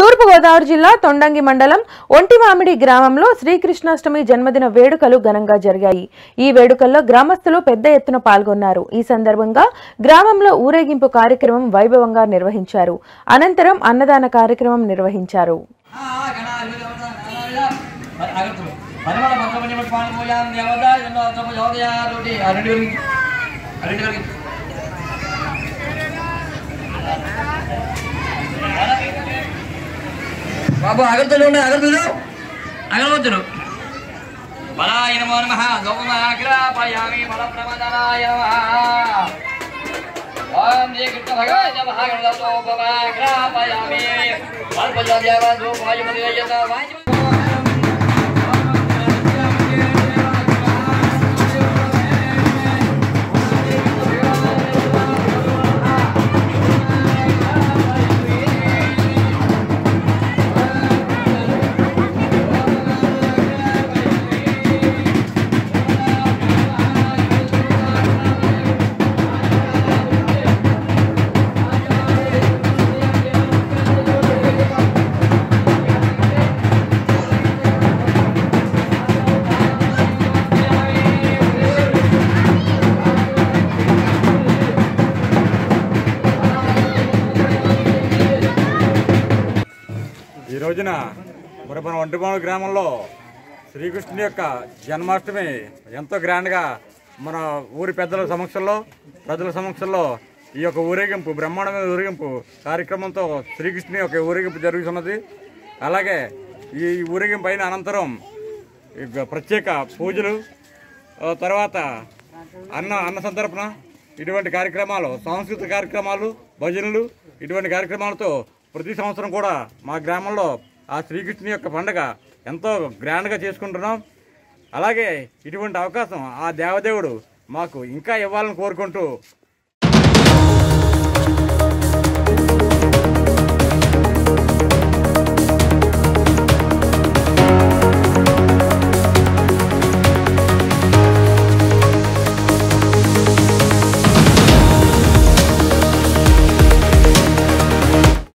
తూర్పు గోదావరి జిల్లా తొండంగి మండలం ఒంటిమామిడి గ్రామంలో శ్రీకృష్ణాష్టమి జన్మదిన వేడుకలు ఘనంగా జరిగాయి। ఈ వేడుకల్లో గ్రామస్తులు పెద్ద ఎత్తున పాల్గొన్నారు। ఈ సందర్భంగా గ్రామంలో ఊరేగింపు కార్యక్రమం వైభవంగా నిర్వహించారు। అనంతరం అన్నదాన కార్యక్రమం నిర్వహించారు। बाबू आगरतलो आगरवत्तलो बलाय नमो नमः लोकमाग्रापयामि बलप्रमदाय नमः ओम श्रीकृष्ण भगवान नमः लोकमाग्रापयामि बलप्रमदाय वायुमदयता वायु రోజున మరి మన ఒంటిమామిడి గ్రామంలో శ్రీకృష్ణుని యొక్క జన్మాష్టమి ఎంతో గ్రాండ్గా మన ఊరి పెద్దల సమక్షంలో ప్రజల సమక్షంలో ఈ యొక్క ఊరేగింపు బ్రహ్మాండమైన ఊరేగింపు కార్యక్రమంతో శ్రీకృష్ణుని యొక్క ఊరేగింపు జరుగుతున్నది। అలాగే ఈ ఊరేగింపు అయిన అనంతరం ప్రత్యేక పూజలు తర్వాత అన్న సంతర్పణ ఇటువంటి కార్యక్రమాలు సాంస్కృతిక కార్యక్రమాలు భజనలు ఇటువంటి కార్యక్రమాలతో ప్రతి సంవత్సరం కూడా మా గ్రామంలో ఆ శ్రీకృష్ణుని యొక్క పండుగ ఎంతో గ్రాండ్గా చేసుకుంటున్నాం। అలాగే ఇటువంటి అవకాశం ఆ దేవదేవుడు మాకు ఇంకా ఇవ్వాలని కోరుకుంటూ